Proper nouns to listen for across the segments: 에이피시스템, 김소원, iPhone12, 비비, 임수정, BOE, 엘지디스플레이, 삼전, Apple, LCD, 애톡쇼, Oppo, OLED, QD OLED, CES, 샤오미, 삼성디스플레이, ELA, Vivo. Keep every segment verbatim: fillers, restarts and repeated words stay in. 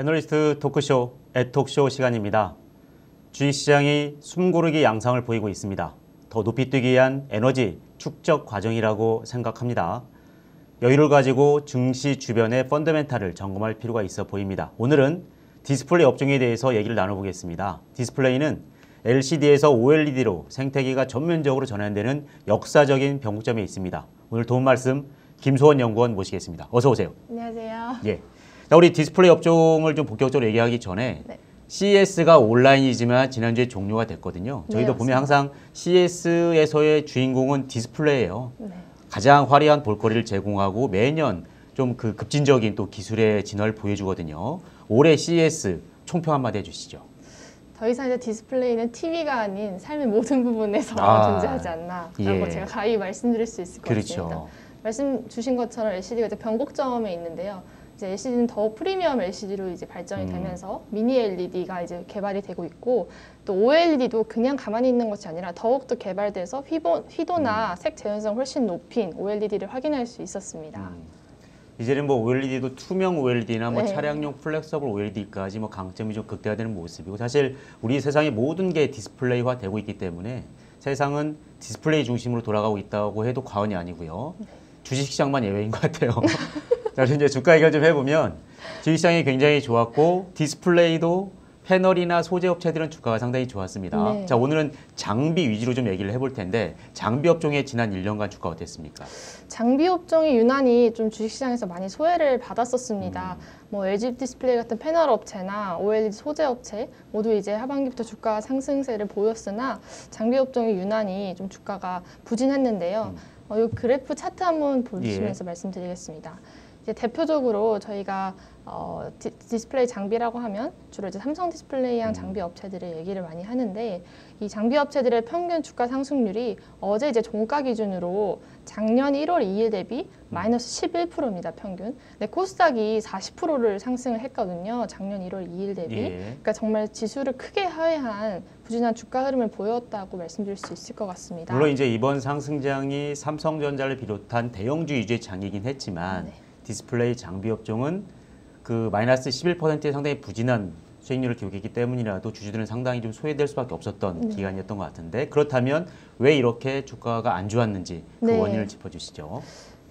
애널리스트 토크쇼, 애톡쇼 시간입니다. 주식시장이 숨고르기 양상을 보이고 있습니다. 더 높이 뛰기 위한 에너지 축적 과정이라고 생각합니다. 여유를 가지고 증시 주변의 펀더멘탈을 점검할 필요가 있어 보입니다. 오늘은 디스플레이 업종에 대해서 얘기를 나눠보겠습니다. 디스플레이는 엘시디에서 오엘이디로 생태계가 전면적으로 전환되는 역사적인 변곡점에 있습니다. 오늘 도움 말씀 김소원 연구원 모시겠습니다. 어서 오세요. 안녕하세요. 예. 자, 우리 디스플레이 업종을 좀 본격적으로 얘기하기 전에 네. 씨이에스가 온라인이지만 지난주에 종료가 됐거든요. 저희도 네, 보면 항상 씨이에스에서의 주인공은 디스플레이예요. 네. 가장 화려한 볼거리를 제공하고 매년 좀 그 급진적인 또 기술의 진화를 보여주거든요. 올해 씨이에스 총평 한마디 해주시죠. 더 이상 이제 디스플레이는 티비가 아닌 삶의 모든 부분에서 아, 존재하지 않나라고 예. 제가 가히 말씀드릴 수 있을 것 그렇죠. 같습니다. 말씀 주신 것처럼 엘시디가 이제 변곡점에 있는데요. 이제 엘시디는 더 프리미엄 엘시디로 이제 발전이 음. 되면서 미니 엘이디가 이제 개발이 되고 있고 또 오엘이디도 그냥 가만히 있는 것이 아니라 더욱더 개발돼서 휘도, 휘도나 음. 색 재현성 훨씬 높인 오엘이디를 확인할 수 있었습니다. 음. 이제는 뭐 오엘이디도 투명 오엘이디나 뭐 네. 차량용 플렉서블 오엘이디까지 뭐 강점이 좀 극대화되는 모습이고 사실 우리 세상의 모든 게 디스플레이화 되고 있기 때문에 세상은 디스플레이 중심으로 돌아가고 있다고 해도 과언이 아니고요. 네. 주식시장만 예외인 것 같아요. 자, 이제 주가 얘기를 좀 해보면 주식시장이 굉장히 좋았고 디스플레이도 패널이나 소재 업체들은 주가가 상당히 좋았습니다. 네. 자, 오늘은 장비 위주로 좀 얘기를 해볼 텐데 장비 업종의 지난 일 년간 주가 어땠습니까? 장비 업종이 유난히 좀 주식시장에서 많이 소외를 받았었습니다. 음. 뭐 엘지디스플레이 같은 패널 업체나 오엘이디 소재 업체 모두 이제 하반기부터 주가 상승세를 보였으나 장비 업종이 유난히 좀 주가가 부진했는데요. 음. 어, 이 그래프 차트 한번 보시면서 예. 말씀드리겠습니다. 이제 대표적으로 저희가 어, 디, 디스플레이 장비라고 하면 주로 이제 삼성 디스플레이형 음. 장비 업체들의 얘기를 많이 하는데 이 장비 업체들의 평균 주가 상승률이 어제 이제 종가 기준으로 작년 일월 이일 대비 마이너스 십일 퍼센트입니다. 평균. 근데 코스닥이 사십 퍼센트를 상승을 했거든요. 작년 일월 이일 대비. 예. 그러니까 정말 지수를 크게 하회한 부진한 주가 흐름을 보였다고 말씀드릴 수 있을 것 같습니다. 물론 이제 이번 상승장이 삼성전자를 비롯한 대형주 위주의 장이긴 했지만 네. 디스플레이 장비 업종은 그 마이너스 십일 퍼센트의 상당히 부진한 수익률을 기록했기 때문이라도 주주들은 상당히 좀 소외될 수밖에 없었던 네. 기간이었던 것 같은데 그렇다면 왜 이렇게 주가가 안 좋았는지 그 네. 원인을 짚어주시죠.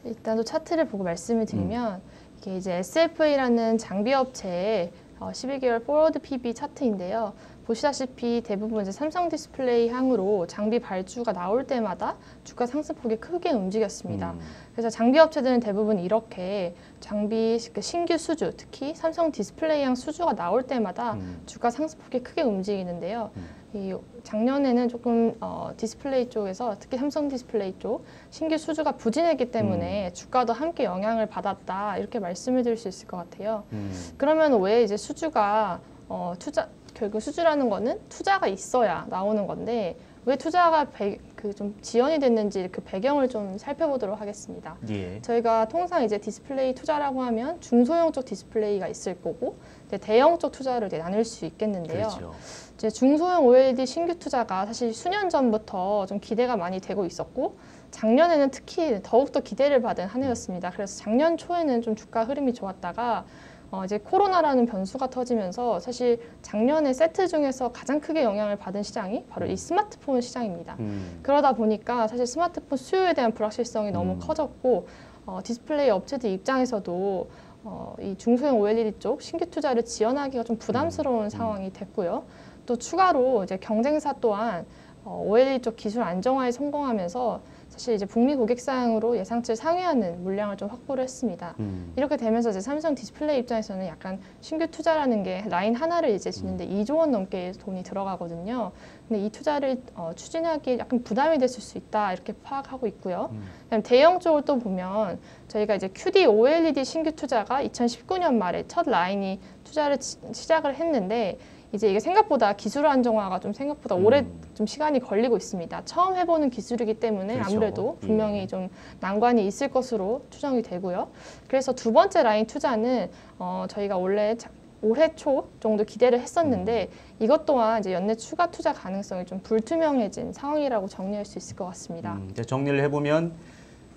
일단 또 차트를 보고 말씀을 드리면 음. 이게 이제 에스에프에이라는 장비 업체의 십일 개월 포워드 피비 차트인데요. 보시다시피 대부분 이제 삼성 디스플레이 향으로 장비 발주가 나올 때마다 주가 상승폭이 크게 움직였습니다. 음. 그래서 장비 업체들은 대부분 이렇게 장비 신규 수주, 특히 삼성 디스플레이 향 수주가 나올 때마다 음. 주가 상승폭이 크게 움직이는데요. 음. 이 작년에는 조금 어, 디스플레이 쪽에서 특히 삼성 디스플레이 쪽 신규 수주가 부진했기 때문에 음. 주가도 함께 영향을 받았다 이렇게 말씀을 드릴 수 있을 것 같아요. 음. 그러면 왜 이제 수주가 어, 투자 결국 수주라는 거는 투자가 있어야 나오는 건데 왜 투자가 그 좀 지연이 됐는지 그 배경을 좀 살펴보도록 하겠습니다. 예. 저희가 통상 이제 디스플레이 투자라고 하면 중소형 쪽 디스플레이가 있을 거고 이제 대형 쪽 투자를 이제 나눌 수 있겠는데요. 그렇죠. 이제 중소형 오엘이디 신규 투자가 사실 수년 전부터 좀 기대가 많이 되고 있었고 작년에는 특히 더욱더 기대를 받은 한 해였습니다. 그래서 작년 초에는 좀 주가 흐름이 좋았다가 어, 이제 코로나라는 변수가 터지면서 사실 작년에 세트 중에서 가장 크게 영향을 받은 시장이 바로 이 스마트폰 시장입니다. 음. 그러다 보니까 사실 스마트폰 수요에 대한 불확실성이 너무 음. 커졌고 어, 디스플레이 업체들 입장에서도 어, 이 중소형 오엘이디 쪽 신규 투자를 지원하기가 좀 부담스러운 음. 상황이 됐고요. 또 추가로 이제 경쟁사 또한 어, 오엘이디 쪽 기술 안정화에 성공하면서 사실 이제 북미 고객 사양으로 예상치를 상회하는 물량을 좀 확보를 했습니다. 음. 이렇게 되면서 이제 삼성 디스플레이 입장에서는 약간 신규 투자라는 게 라인 하나를 이제 짓는데 음. 이조 원 넘게 돈이 들어가거든요. 근데 이 투자를 어, 추진하기에 약간 부담이 됐을 수 있다 이렇게 파악하고 있고요. 음. 그다음 대형 쪽을 또 보면 저희가 이제 큐디 오엘이디 신규 투자가 이천십구년 말에 첫 라인이 투자를 지, 시작을 했는데 이제 이게 생각보다 기술 안정화가 좀 생각보다 음. 오래 좀 시간이 걸리고 있습니다. 처음 해보는 기술이기 때문에 그렇죠. 아무래도 분명히 음. 좀 난관이 있을 것으로 추정이 되고요. 그래서 두 번째 라인 투자는 어, 저희가 원래 올해 초 정도 기대를 했었는데 음. 이것 또한 이제 연내 추가 투자 가능성이 좀 불투명해진 상황이라고 정리할 수 있을 것 같습니다. 음, 이제 정리를 해보면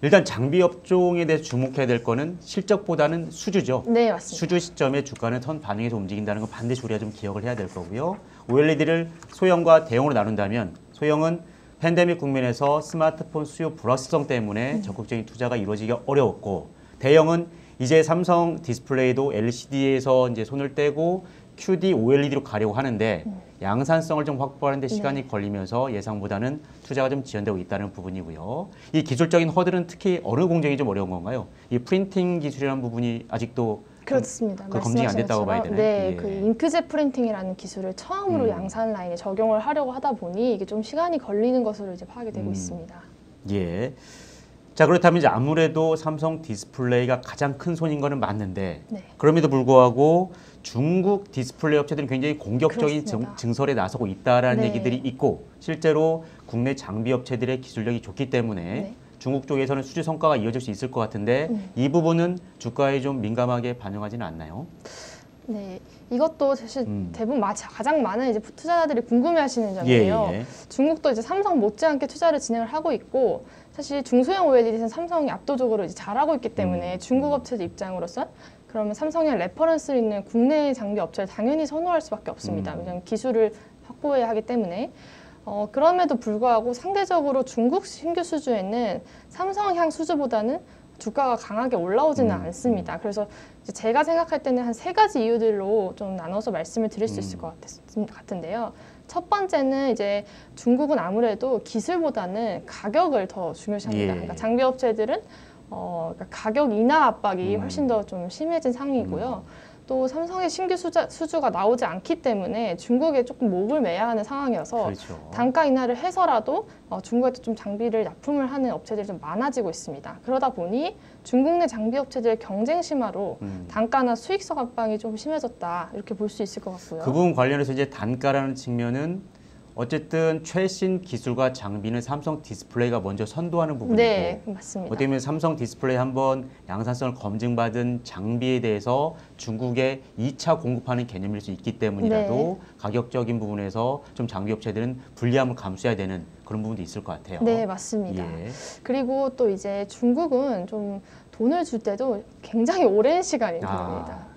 일단 장비 업종에 대해서 주목해야 될 거는 실적보다는 수주죠. 네, 맞습니다. 수주 시점에 주가는 선 반응에서 움직인다는 거 반드시 우리가 좀 기억을 해야 될 거고요. 오엘이디를 소형과 대형으로 나눈다면 소형은 팬데믹 국면에서 스마트폰 수요 불확실성 때문에 음. 적극적인 투자가 이루어지기가 어려웠고, 대형은 이제 삼성 디스플레이도 엘시디에서 이제 손을 떼고 큐디 오엘이디로 가려고 하는데 음. 양산성을 좀 확보하는 데 시간이 네. 걸리면서 예상보다는 투자가 좀 지연되고 있다는 부분이고요. 이 기술적인 허들은 특히 어느 공정이 좀 어려운 건가요? 이 프린팅 기술이라는 부분이 아직도 그렇습니다. 그 검증이 안 됐다고 봐야 되나요? 네, 예. 그 잉크젯 프린팅이라는 기술을 처음으로 음. 양산 라인에 적용을 하려고 하다 보니 이게 좀 시간이 걸리는 것으로 이제 파악이 되고 음. 있습니다. 예. 자, 그렇다면 이제 아무래도 삼성 디스플레이가 가장 큰 손인 거는 맞는데 네. 그럼에도 불구하고 중국 디스플레이 업체들은 굉장히 공격적인 그렇습니다. 증설에 나서고 있다라는 네. 얘기들이 있고, 실제로 국내 장비 업체들의 기술력이 좋기 때문에 네. 중국 쪽에서는 수주 성과가 이어질 수 있을 것 같은데 음. 이 부분은 주가에 좀 민감하게 반영하지는 않나요? 네, 이것도 사실 음. 대부분 가장 많은 이제 투자자들이 궁금해하시는 점이에요. 예, 예. 중국도 이제 삼성 못지않게 투자를 진행을 하고 있고, 사실 중소형 오엘이디는 삼성이 압도적으로 이제 잘하고 있기 때문에 음. 중국 업체들 입장으로선 그러면 삼성의 레퍼런스를 있는 국내 장비 업체를 당연히 선호할 수밖에 없습니다. 음. 왜냐하면 기술을 확보해야 하기 때문에. 어, 그럼에도 불구하고 상대적으로 중국 신규 수주에는 삼성향 수주보다는 주가가 강하게 올라오지는 음. 않습니다. 그래서 이제 제가 생각할 때는 한 세 가지 이유들로 좀 나눠서 말씀을 드릴 수 있을 것 같, 같은데요. 첫 번째는 이제 중국은 아무래도 기술보다는 가격을 더 중요시합니다. 예. 그러니까 장비 업체들은 어, 그러니까 가격 인하 압박이 음. 훨씬 더 좀 심해진 상황이고요. 음. 또 삼성의 신규 수자, 수주가 나오지 않기 때문에 중국에 조금 목을 매야 하는 상황이어서 그렇죠. 단가 인하를 해서라도 어, 중국에도 좀 장비를 납품을 하는 업체들이 좀 많아지고 있습니다. 그러다 보니 중국 내 장비 업체들의 경쟁 심화로 음. 단가나 수익성 압박이 좀 심해졌다, 이렇게 볼 수 있을 것 같고요. 그 부분 관련해서 이제 단가라는 측면은 어쨌든 최신 기술과 장비는 삼성 디스플레이가 먼저 선도하는 부분이고, 네, 맞습니다. 어떻게 보면 삼성 디스플레이 한번 양산성을 검증받은 장비에 대해서 중국에 이 차 공급하는 개념일 수 있기 때문이라도 네. 가격적인 부분에서 좀 장비 업체들은 불리함을 감수해야 되는 그런 부분도 있을 것 같아요. 네, 맞습니다. 예. 그리고 또 이제 중국은 좀 돈을 줄 때도 굉장히 오랜 시간이 걸립니다. 아.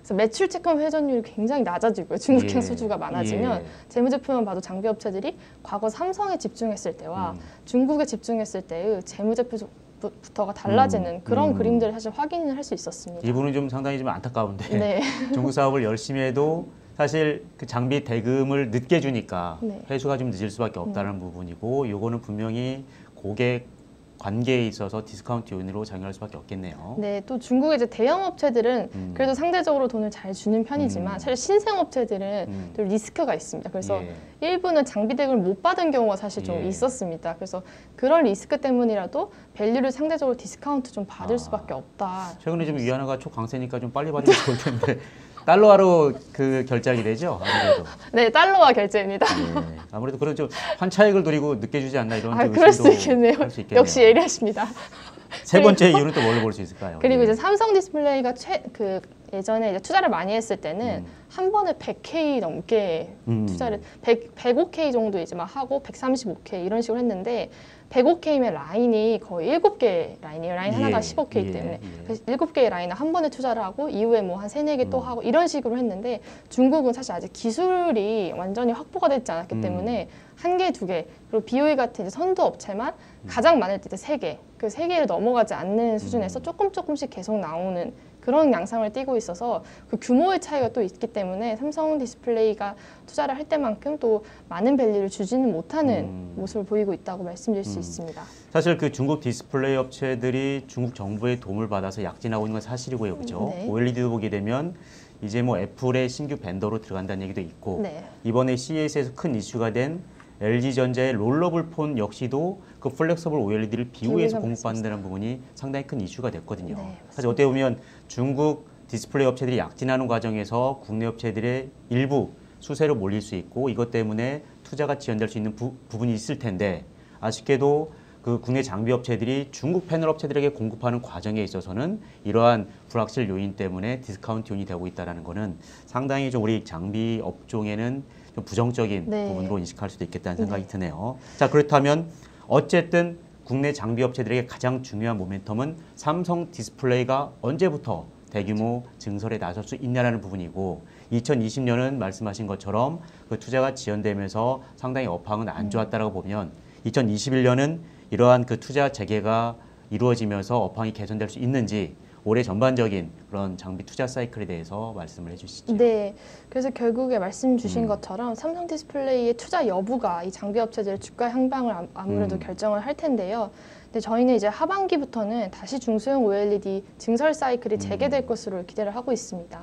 그래서 매출 채권 회전율이 굉장히 낮아지고요. 중국향 예. 수주가 많아지면 예. 재무제표만 봐도 장비업체들이 과거 삼성에 집중했을 때와 음. 중국에 집중했을 때의 재무제표부터가 달라지는 음. 그런 음. 그림들을 사실 확인을 할 수 있었습니다. 이 부분은 좀 상당히 좀 안타까운데 네. 중국 사업을 열심히 해도 사실 그 장비 대금을 늦게 주니까 네. 회수가 좀 늦을 수밖에 없다는 음. 부분이고, 요거는 분명히 고객 관계에 있어서 디스카운트 요인으로 작용할 수밖에 없겠네요. 네, 또 중국의 이제 대형 업체들은 음. 그래도 상대적으로 돈을 잘 주는 편이지만 음. 사실 신생 업체들은 음. 또 리스크가 있습니다. 그래서 예. 일부는 장비 대금을 못 받은 경우가 사실 좀 예. 있었습니다. 그래서 그런 리스크 때문이라도 밸류를 상대적으로 디스카운트 좀 받을 아. 수밖에 없다. 최근에 좀 위안화가 초강세니까 좀 빨리 받으면 좋을 텐데 달러화로 그 결제하게 되죠? 아무래도. 네, 달러화 결제입니다. 네, 아무래도 그런 좀 환차익을 노리고 늦게 주지 않나 이런 아, 좀 의심도 할 수 있겠네요. 역시 예리하십니다. 세 번째 그리고, 이유는 또 뭘로 볼 수 있을까요? 그리고 네. 이제 삼성 디스플레이가 최, 그 예전에 이제 투자를 많이 했을 때는 음. 한 번에 백 케이 넘게 음. 투자를 백, 백오 케이 정도 이제 막 하고 백삼십오 케이 이런 식으로 했는데, 백오 케이면 라인이 거의 일곱 개 라인이에요. 라인 예, 하나가 십오 케이 예, 때문에. 예. 그래서 일곱 개의 라인을 한 번에 투자를 하고 이후에 뭐 한 세네 개 또 음. 하고 이런 식으로 했는데, 중국은 사실 아직 기술이 완전히 확보가 되지 않았기 음. 때문에 한 개, 두 개, 그리고 비오이 같은 이제 선두 업체만 음. 가장 많을 때 세 개, 그 세 개를 넘어가지 않는 수준에서 음. 조금 조금씩 계속 나오는 그런 양상을 띄고 있어서 그 규모의 차이가 또 있기 때문에 삼성 디스플레이가 투자를 할 때만큼 또 많은 밸류를 주지는 못하는 음. 모습을 보이고 있다고 말씀드릴 수 음. 있습니다. 사실 그 중국 디스플레이 업체들이 중국 정부의 도움을 받아서 약진하고 있는 건 사실이고요, 그렇죠? 네. 오엘이디도 보게 되면 이제 뭐 애플의 신규 벤더로 들어간다는 얘기도 있고 네. 이번에 씨이에스에서 큰 이슈가 된 엘지전자의 롤러블폰 역시도 그 플렉서블 오엘이디를 비오에서 공급받는다는 부분이 상당히 큰 이슈가 됐거든요. 네, 사실 어떻게 보면 중국 디스플레이 업체들이 약진하는 과정에서 국내 업체들의 일부 수세로 몰릴 수 있고, 이것 때문에 투자가 지연될 수 있는 부, 부분이 있을 텐데, 아쉽게도 그 국내 장비 업체들이 중국 패널 업체들에게 공급하는 과정에 있어서는 이러한 불확실 요인 때문에 디스카운트 요인이 되고 있다는 거는 상당히 좀 우리 장비 업종에는 좀 부정적인 네. 부분으로 인식할 수도 있겠다는 생각이 네. 드네요. 자, 그렇다면 어쨌든 국내 장비 업체들에게 가장 중요한 모멘텀은 삼성 디스플레이가 언제부터 대규모 증설에 나설 수 있냐라는 부분이고, 이천이십 년은 말씀하신 것처럼 그 투자가 지연되면서 상당히 업황은 안 좋았다라고 보면, 이천이십일 년은 이러한 그 투자 재개가 이루어지면서 업황이 개선될 수 있는지, 올해 전반적인 그런 장비 투자 사이클에 대해서 말씀을 해주시죠. 네, 그래서 결국에 말씀 주신 음. 것처럼 삼성 디스플레이의 투자 여부가 이 장비 업체들의 주가 향방을 아무래도 음. 결정을 할 텐데요. 근데 저희는 이제 하반기부터는 다시 중소형 오엘이디 증설 사이클이 재개될 음. 것으로 기대를 하고 있습니다.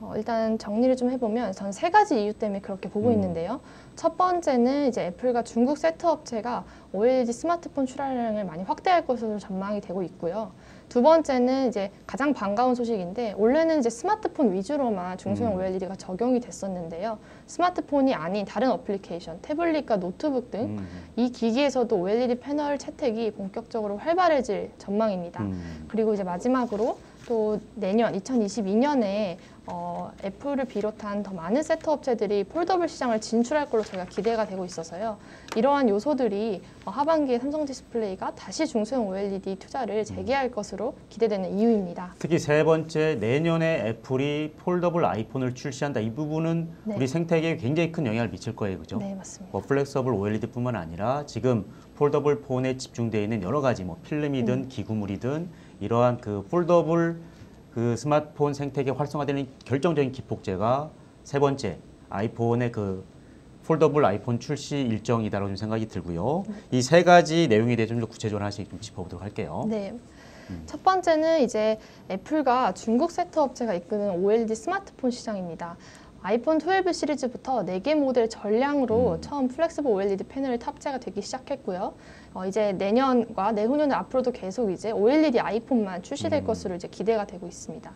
어, 일단 정리를 좀 해보면 전 세 가지 이유 때문에 그렇게 보고 음. 있는데요. 첫 번째는 이제 애플과 중국 세트 업체가 오엘이디 스마트폰 출하량을 많이 확대할 것으로 전망이 되고 있고요. 두 번째는 이제 가장 반가운 소식인데, 원래는 이제 스마트폰 위주로만 중소형 음. 오엘이디가 적용이 됐었는데요. 스마트폰이 아닌 다른 어플리케이션, 태블릿과 노트북 등 이 음. 기기에서도 오엘이디 패널 채택이 본격적으로 활발해질 전망입니다. 음. 그리고 이제 마지막으로 또 내년 이천이십이 년에 어, 애플을 비롯한 더 많은 세트 업체들이 폴더블 시장을 진출할 걸로 저희가 기대가 되고 있어서요. 이러한 요소들이 어, 하반기에 삼성 디스플레이가 다시 중소형 오엘이디 투자를 재개할 것으로 기대되는 이유입니다. 특히 세 번째, 내년에 애플이 폴더블 아이폰을 출시한다. 이 부분은 네. 우리 생태계에 굉장히 큰 영향을 미칠 거예요. 그죠? 네, 맞습니다. 뭐 플렉서블 오엘이디뿐만 아니라 지금 폴더블 폰에 집중되어 있는 여러 가지 뭐 필름이든 음. 기구물이든 이러한 그 폴더블 그 스마트폰 생태계 활성화되는 결정적인 기폭제가 세 번째 아이폰의 그 폴더블 아이폰 출시 일정이다라고 좀 생각이 들고요. 음. 이 세 가지 내용에 대해 좀 더 구체적으로 하나씩 좀 짚어보도록 할게요. 네. 음. 첫 번째는 이제 애플과 중국 세트 업체가 이끄는 오엘이디 스마트폰 시장입니다. 아이폰 십이 시리즈부터 네 개 모델 전량으로 음. 처음 플렉스블 오엘이디 패널이 탑재가 되기 시작했고요. 어, 이제 내년과 내후년은 앞으로도 계속 이제 오엘이디 아이폰만 출시될 음. 것으로 이제 기대가 되고 있습니다.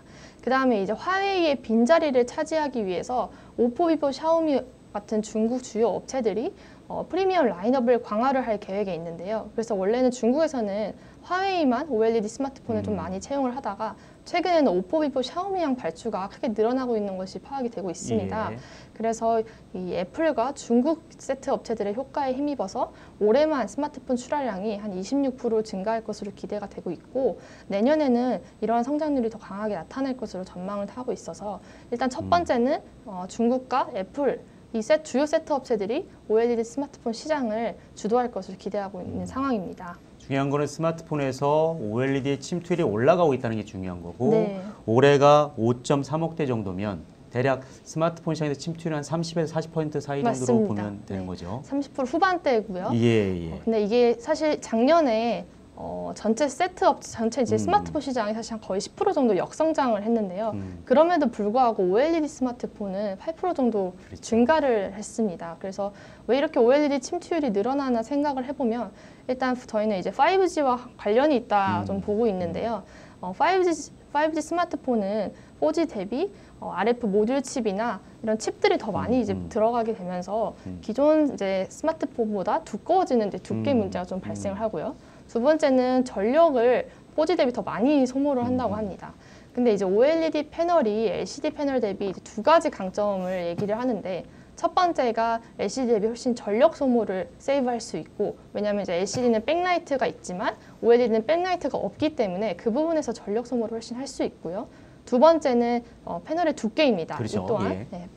그 다음에 이제 화웨이의 빈자리를 차지하기 위해서 오포, 비보, 샤오미 같은 중국 주요 업체들이 어, 프리미엄 라인업을 강화를 할 계획에 있는데요. 그래서 원래는 중국에서는 화웨이만 오엘이디 스마트폰을 음. 좀 많이 채용을 하다가 최근에는 오포, 비보, 샤오미향 발주가 크게 늘어나고 있는 것이 파악이 되고 있습니다. 예. 그래서 이 애플과 중국 세트 업체들의 효과에 힘입어서 올해만 스마트폰 출하량이 한 이십육 퍼센트 증가할 것으로 기대가 되고 있고, 내년에는 이러한 성장률이 더 강하게 나타날 것으로 전망을 하고 있어서, 일단 첫 번째는 음. 어, 중국과 애플 이 세, 주요 세트 업체들이 오엘이디 스마트폰 시장을 주도할 것으로 기대하고 있는 음. 상황입니다. 중요한 거는 스마트폰에서 오엘이디의 침투율이 올라가고 있다는 게 중요한 거고, 네. 올해가 오점삼억 대 정도면 대략 스마트폰 시장에서 침투율이 한 삼십에서 사십 퍼센트 사이 정도로 보면 되는 네. 거죠. 삼십 퍼센트 후반대고요. 예, 예. 어, 근데 이게 사실 작년에 어, 전체 세트 업체, 전체 이제 음. 스마트폰 시장이 사실 한 거의 십 퍼센트 정도 역성장을 했는데요. 음. 그럼에도 불구하고 오엘이디 스마트폰은 팔 퍼센트 정도 그렇죠. 증가를 했습니다. 그래서 왜 이렇게 오엘이디 침투율이 늘어나나 생각을 해보면, 일단 저희는 이제 파이브지와 관련이 있다 음. 좀 보고 있는데요. 어, 파이브지, 파이브지 스마트폰은 포지 대비 어, 알에프 모듈 칩이나 이런 칩들이 더 많이 음, 이제 음. 들어가게 되면서 음. 기존 이제 스마트폰보다 두꺼워지는 이제 두께 음. 문제가 좀 발생을 음. 하고요. 두 번째는 전력을 포지 대비 더 많이 소모를 한다고 합니다. 근데 이제 오엘이디 패널이 엘시디 패널 대비 두 가지 강점을 얘기를 하는데, 첫 번째가 엘시디 대비 훨씬 전력 소모를 세이브할 수 있고, 왜냐하면 이제 엘시디는 백라이트가 있지만 오엘이디는 백라이트가 없기 때문에 그 부분에서 전력 소모를 훨씬 할 수 있고요. 두 번째는 어, 패널의 두께입니다. 그렇죠. 이 또한 예. 네,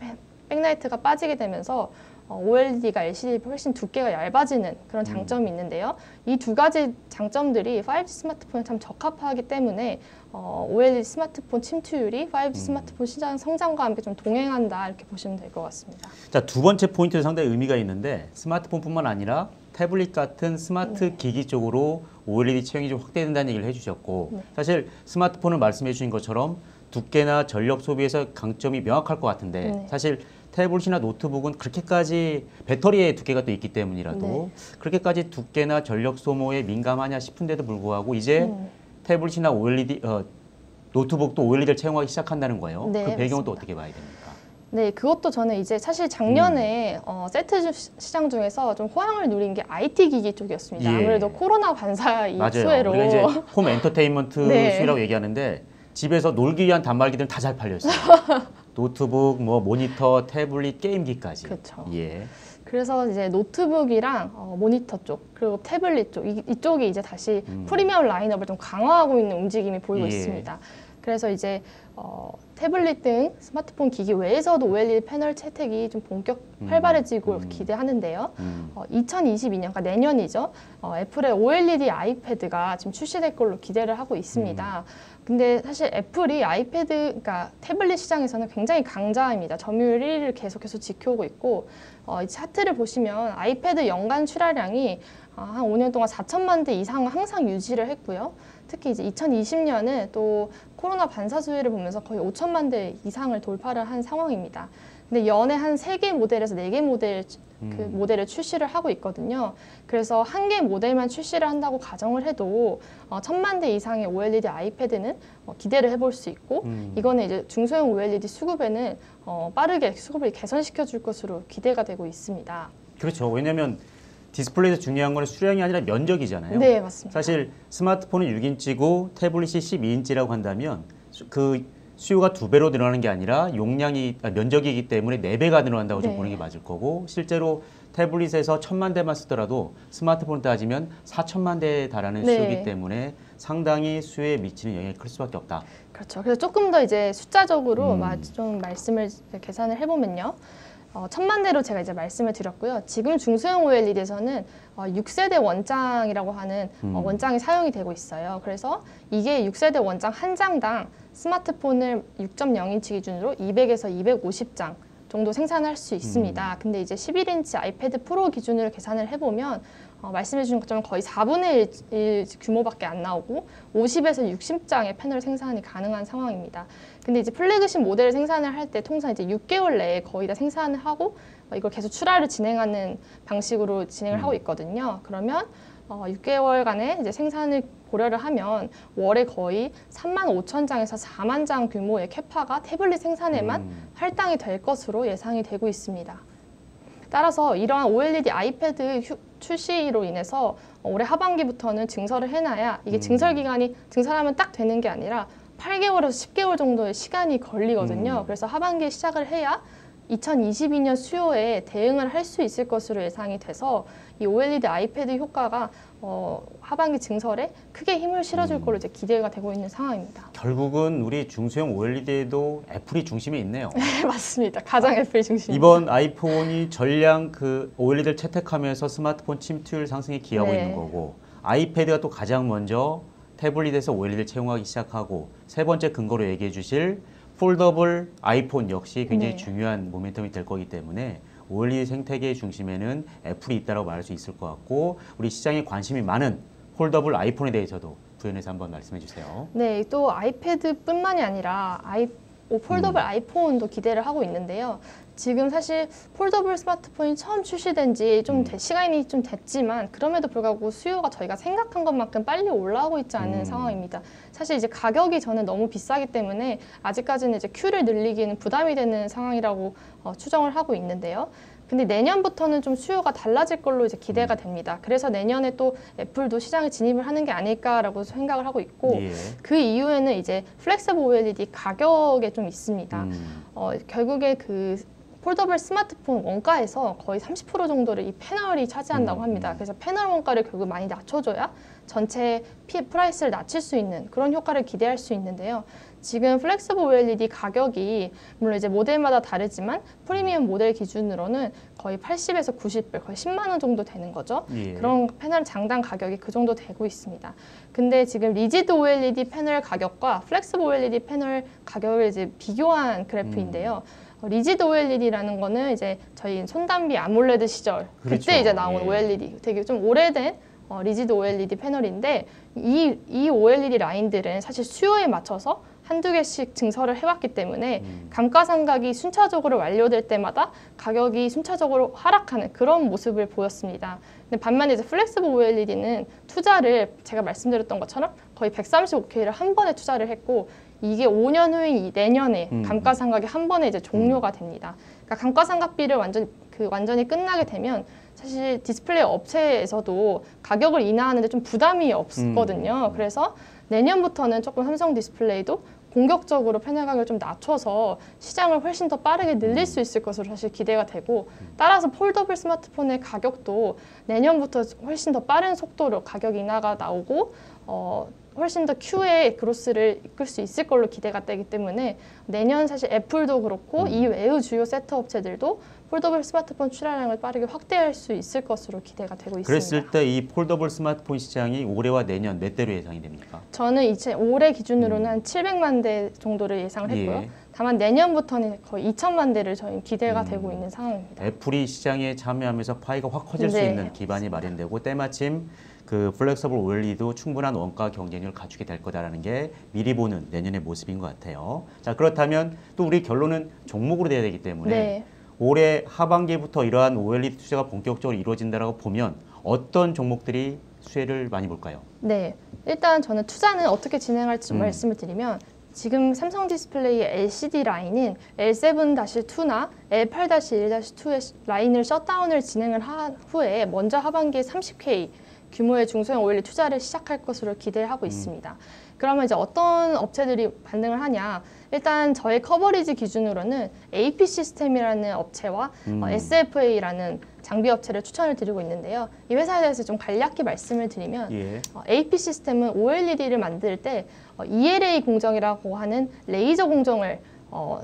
백라이트가 빠지게 되면서 오엘이디가 엘시디 훨씬 두께가 얇아지는 그런 장점이 있는데요. 이 두 가지 장점들이 파이브지 스마트폰에 참 적합하기 때문에 어, 오엘이디 스마트폰 침투율이 파이브지 스마트폰 시장 성장과 함께 좀 동행한다, 이렇게 보시면 될 것 같습니다. 자, 두 번째 포인트도 상당히 의미가 있는데, 스마트폰뿐만 아니라 태블릿 같은 스마트 네. 기기 쪽으로 오엘이디 채용이 좀 확대된다는 얘기를 해주셨고, 네. 사실 스마트폰을 말씀해 주신 것처럼 두께나 전력 소비에서 강점이 명확할 것 같은데, 네. 사실 태블릿이나 노트북은 그렇게까지 배터리의 두께가 또 있기 때문이라도 네. 그렇게까지 두께나 전력 소모에 민감하냐 싶은데도 불구하고 이제 음. 태블릿이나 오엘이디, 어, 노트북도 오엘이디를 채용하기 시작한다는 거예요. 네, 그 배경은 맞습니다. 또 어떻게 봐야 됩니까? 네, 그것도 저는 이제 사실 작년에 음. 어, 세트 시장 중에서 좀 호황을 누린 게 아이티 기기 쪽이었습니다. 예. 아무래도 코로나 관사 이 수혜로. 우리가 이제 홈 엔터테인먼트 네. 수혜라고 얘기하는데, 집에서 놀기 위한 단말기들은 다 잘 팔렸어요. 노트북, 뭐 모니터, 태블릿, 게임기까지. 그렇죠. 예. 그래서 이제 노트북이랑 어, 모니터 쪽 그리고 태블릿 쪽 이, 이쪽이 이제 다시 음. 프리미엄 라인업을 좀 강화하고 있는 움직임이 보이고 예. 있습니다. 그래서 이제 어, 태블릿 등 스마트폰 기기 외에서도 오엘이디 패널 채택이 좀 본격 활발해지고 음. 기대하는데요. 음. 어, 이천이십이 년, 그러니까 내년이죠. 어, 애플의 오엘이디 아이패드가 지금 출시될 걸로 기대를 하고 있습니다. 음. 근데 사실 애플이 아이패드, 그러니까 태블릿 시장에서는 굉장히 강자입니다. 점유율 일 위를 계속해서 지켜오고 있고 어, 이 차트를 보시면 아이패드 연간 출하량이 아, 한 오 년 동안 사천만 대 이상은 항상 유지를 했고요. 특히 이제 이천이십 년에 또 코로나 반사 수혜를 보면서 거의 오천만 대 이상을 돌파를 한 상황입니다. 근데 연에 한 세 개 모델에서 네 개 모델 그 음. 모델을 출시를 하고 있거든요. 그래서 한 개 모델만 출시를 한다고 가정을 해도 어, 천만 대 이상의 오엘이디 아이패드는 어, 기대를 해볼 수 있고 음. 이거는 이제 중소형 오엘이디 수급에는 어, 빠르게 수급을 개선시켜 줄 것으로 기대가 되고 있습니다. 그렇죠. 왜냐하면 디스플레이에서 중요한 건 수량이 아니라 면적이잖아요. 네, 맞습니다. 사실 스마트폰은 육 인치고 태블릿이 십이 인치라고 한다면 그 수요가 두 배로 늘어나는 게 아니라 용량이 아, 면적이기 때문에 네 배가 늘어난다고 네. 좀 보는 게 맞을 거고 실제로 태블릿에서 천만 대만 쓰더라도 스마트폰 따지면 사천만 대에 달하는 네. 수요이기 때문에 상당히 수요에 미치는 영향이 클 수밖에 없다. 그렇죠. 그래서 조금 더 이제 숫자적으로 음. 좀 말씀을 계산을 해보면요. 어, 천만 대로 제가 이제 말씀을 드렸고요. 지금 중소형 오엘이디에서는 어, 육 세대 원장이라고 하는 음. 어, 원장이 사용이 되고 있어요. 그래서 이게 육 세대 원장 한 장당 스마트폰을 육 점 영 인치 기준으로 이백에서 이백오십 장 정도 생산할 수 있습니다. 음. 근데 이제 십일 인치 아이패드 프로 기준으로 계산을 해보면 어, 말씀해 주신 것처럼 거의 사분의 일 규모밖에 안 나오고 오십에서 육십 장의 패널 생산이 가능한 상황입니다. 근데 이제 플래그십 모델을 생산을 할 때 통상 이제 육 개월 내에 거의 다 생산을 하고 어, 이걸 계속 출하를 진행하는 방식으로 진행을 음. 하고 있거든요. 그러면 어, 육 개월간의 이제 생산을 고려를 하면 월에 거의 삼만 오천 장에서 사만 장 규모의 캐파가 태블릿 생산에만 음. 할당이 될 것으로 예상이 되고 있습니다. 따라서 이러한 오엘이디 아이패드 휴, 출시로 인해서 올해 하반기부터는 증설을 해놔야 이게 음. 증설 기간이 증설하면 딱 되는 게 아니라 팔 개월에서 십 개월 정도의 시간이 걸리거든요. 음. 그래서 하반기에 시작을 해야 이천이십이 년 수요에 대응을 할 수 있을 것으로 예상이 돼서 이 오엘이디 아이패드 효과가 어, 하반기 증설에 크게 힘을 실어줄 음. 걸로 이제 기대가 되고 있는 상황입니다. 결국은 우리 중소형 오엘이디에도 애플이 중심에 있네요. 네, 맞습니다. 가장 애플이 중심입니다. 이번 아이폰이 전량 그 오엘이디를 채택하면서 스마트폰 침투율 상승에 기여하고 네. 있는 거고 아이패드가 또 가장 먼저 태블릿에서 오엘이디를 채용하기 시작하고 세 번째 근거로 얘기해 주실 폴더블 아이폰 역시 굉장히 네. 중요한 모멘텀이 될 거기 때문에 오엘이디 생태계의 중심에는 애플이 있다고 말할 수 있을 것 같고 우리 시장에 관심이 많은 폴더블 아이폰에 대해서도 부연해서 한번 말씀해 주세요. 네, 또 아이패드뿐만이 아니라 아이, 폴더블 음. 아이폰도 기대를 하고 있는데요. 지금 사실 폴더블 스마트폰이 처음 출시된 지 좀 음. 시간이 좀 됐지만 그럼에도 불구하고 수요가 저희가 생각한 것만큼 빨리 올라오고 있지 않은 음. 상황입니다. 사실 이제 가격이 저는 너무 비싸기 때문에 아직까지는 이제 큐를 늘리기는 부담이 되는 상황이라고 어, 추정을 하고 있는데요. 근데 내년부터는 좀 수요가 달라질 걸로 이제 기대가 됩니다. 그래서 내년에 또 애플도 시장에 진입을 하는 게 아닐까라고 생각을 하고 있고 예. 그 이후에는 이제 플렉서블 오엘이디 가격에 좀 있습니다. 음. 어, 결국에 그 폴더블 스마트폰 원가에서 거의 삼십 퍼센트 정도를 이 패널이 차지한다고 합니다. 그래서 패널 원가를 결국 많이 낮춰줘야 전체 피, 프라이스를 낮출 수 있는 그런 효과를 기대할 수 있는데요. 지금 플렉서블 오엘이디 가격이 물론 이제 모델마다 다르지만 프리미엄 모델 기준으로는 거의 팔십에서 구십 불, 거의 십만 원 정도 되는 거죠. 예. 그런 패널 장당 가격이 그 정도 되고 있습니다. 근데 지금 리지드 오엘이디 패널 가격과 플렉서블 오엘이디 패널 가격을 이제 비교한 그래프인데요. 음. 리지드 오엘이디라는 거는 이제 저희 손담비 아몰레드 시절 그렇죠. 그때 이제 나온 예. 오엘이디 되게 좀 오래된 어, 리지드 오엘이디 패널인데 이, 이 오엘이디 라인들은 사실 수요에 맞춰서 한두 개씩 증설을 해왔기 때문에 음. 감가상각이 순차적으로 완료될 때마다 가격이 순차적으로 하락하는 그런 모습을 보였습니다. 근데 반면에 이제 플렉스블 오엘이디는 투자를 제가 말씀드렸던 것처럼 거의 백삼십오 케이를 한 번에 투자를 했고 이게 오 년 후인 내년에 음. 감가상각이 한 번에 이제 종료가 됩니다. 그러니까 감가상각비를 완전히 그 완전히 끝나게 되면 사실 디스플레이 업체에서도 가격을 인하하는데 좀 부담이 없거든요. 음. 그래서 내년부터는 조금 삼성디스플레이도 공격적으로 편향각을 좀 낮춰서 시장을 훨씬 더 빠르게 늘릴 수 있을 것으로 사실 기대가 되고, 따라서 폴더블 스마트폰의 가격도 내년부터 훨씬 더 빠른 속도로 가격 인하가 나오고 어, 훨씬 더 Q의 그로스를 이끌 수 있을 걸로 기대가 되기 때문에 내년 사실 애플도 그렇고 이외의 주요 섹터 업체들도 폴더블 스마트폰 출하량을 빠르게 확대할 수 있을 것으로 기대가 되고 있습니다. 그랬을 때 이 폴더블 스마트폰 시장이 올해와 내년 몇 대로 예상이 됩니까? 저는 이제 올해 기준으로는 음. 한 칠백만 대 정도를 예상을 했고요. 예. 다만 내년부터는 거의 이천만 대를 저희 기대가 음. 되고 있는 상황입니다. 애플이 시장에 참여하면서 파이가 확 커질 네. 수 있는 기반이 마련되고, 때마침 그 플렉서블 올리도 충분한 원가 경쟁력을 갖추게 될 거다라는 게 미리 보는 내년의 모습인 것 같아요. 자, 그렇다면 또 우리 결론은 종목으로 돼야 되기 때문에 네. 올해 하반기부터 이러한 오엘이디 투자가 본격적으로 이루어진다라고 보면 어떤 종목들이 수혜를 많이 볼까요? 네, 일단 저는 투자는 어떻게 진행할지 음. 말씀을 드리면, 지금 삼성디스플레이의 엘시디 라인인 엘 세븐 투나 엘 에이트 일 투의 라인을 셧다운을 진행을 한 후에 먼저 하반기에 삼십 케이 규모의 중소형 오엘이디 투자를 시작할 것으로 기대하고 음. 있습니다. 그러면 이제 어떤 업체들이 반등을 하냐? 일단 저의 커버리지 기준으로는 에이피시스템이라는 업체와 음. 어, 에스에프에이라는 장비 업체를 추천을 드리고 있는데요. 이 회사에 대해서 좀 간략히 말씀을 드리면 예. 어, 에이피시스템은 오엘이디를 만들 때 어, 이엘에이 공정이라고 하는 레이저 공정을 어,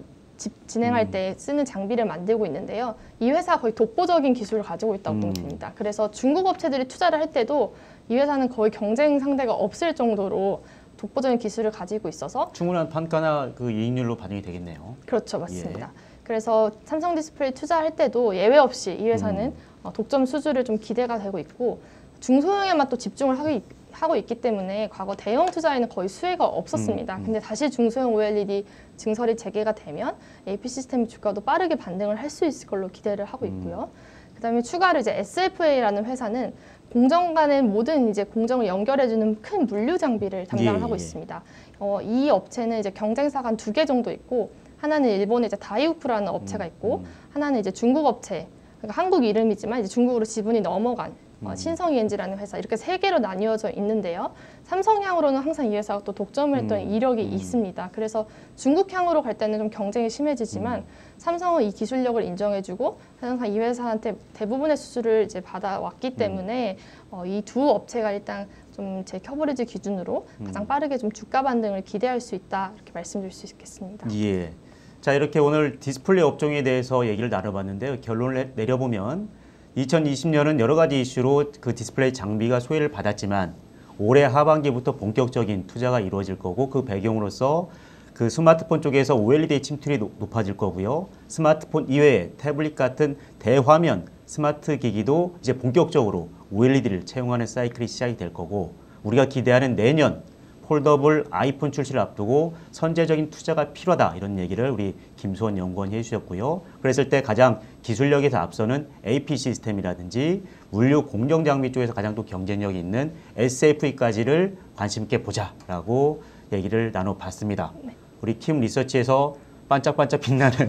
진행할 음. 때 쓰는 장비를 만들고 있는데요. 이 회사가 거의 독보적인 기술을 가지고 있다고 음. 보면 됩니다. 그래서 중국 업체들이 투자를 할 때도 이 회사는 거의 경쟁 상대가 없을 정도로 독보적인 기술을 가지고 있어서 충분한 판가나 그 이익률로 반영이 되겠네요. 그렇죠, 맞습니다. 예. 그래서 삼성 디스플레이 투자할 때도 예외 없이 이 회사는 음. 어, 독점 수주를 좀 기대가 되고 있고, 중소형에만 또 집중을 하기 하고 있기 때문에 과거 대형 투자에는 거의 수혜가 없었습니다. 음, 음. 근데 다시 중소형 오엘이디 증설이 재개가 되면 에이피시스템 주가도 빠르게 반등을 할 수 있을 걸로 기대를 하고 있고요. 음. 그다음에 추가로 이제 에스에프에이라는 회사는 공정 간의 모든 이제 공정을 연결해주는 큰 물류 장비를 담당을 예, 하고 예. 있습니다. 어, 이 업체는 이제 경쟁사가 한 두 개 정도 있고, 하나는 일본의 이제 다이우프라는 업체가 있고, 음, 음. 하나는 이제 중국 업체, 그러니까 한국 이름이지만 이제 중국으로 지분이 넘어간. 어, 신성이엔지라는 회사, 이렇게 세 개로 나뉘어져 있는데요. 삼성향으로는 항상 이 회사가 또 독점을 했던 음. 이력이 음. 있습니다. 그래서 중국향으로 갈 때는 좀 경쟁이 심해지지만 음. 삼성은 이 기술력을 인정해주고 항상 이 회사한테 대부분의 수주를 이제 받아왔기 때문에 음. 어, 이 두 업체가 일단 좀 제 커버리지 기준으로 음. 가장 빠르게 좀 주가 반등을 기대할 수 있다, 이렇게 말씀드릴 수 있겠습니다. 예. 자, 이렇게 오늘 디스플레이 업종에 대해서 얘기를 나눠봤는데요. 결론을 내려보면 이천이십 년은 여러 가지 이슈로 그 디스플레이 장비가 소외를 받았지만 올해 하반기부터 본격적인 투자가 이루어질 거고, 그 배경으로서 그 스마트폰 쪽에서 오엘이디의 침투율이 높아질 거고요. 스마트폰 이외에 태블릿 같은 대화면 스마트 기기도 이제 본격적으로 오엘이디를 채용하는 사이클이 시작이 될 거고, 우리가 기대하는 내년 폴더블 아이폰 출시를 앞두고 선제적인 투자가 필요하다, 이런 얘기를 우리 김소원 연구원이 해주셨고요. 그랬을 때 가장 기술력에서 앞서는 에이피 시스템이라든지 물류 공정 장비 쪽에서 가장 또 경쟁력이 있는 에스에프이까지를 관심 있게 보자라고 얘기를 나눠봤습니다. 우리 킴 리서치에서 반짝반짝 빛나는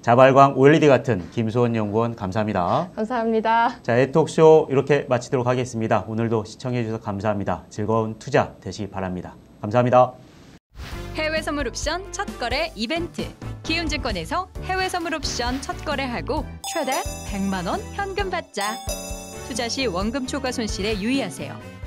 자발광 오엘이디 같은 김소원 연구원, 감사합니다. 감사합니다. 자, 애톡쇼 이렇게 마치도록 하겠습니다. 오늘도 시청해주셔서 감사합니다. 즐거운 투자 되시기 바랍니다. 감사합니다. 해외 선물 옵션 첫 거래 이벤트. 키움증권에서 해외 선물 옵션 첫 거래하고 최대 백만 원 현금 받자. 투자 시 원금 초과 손실에 유의하세요.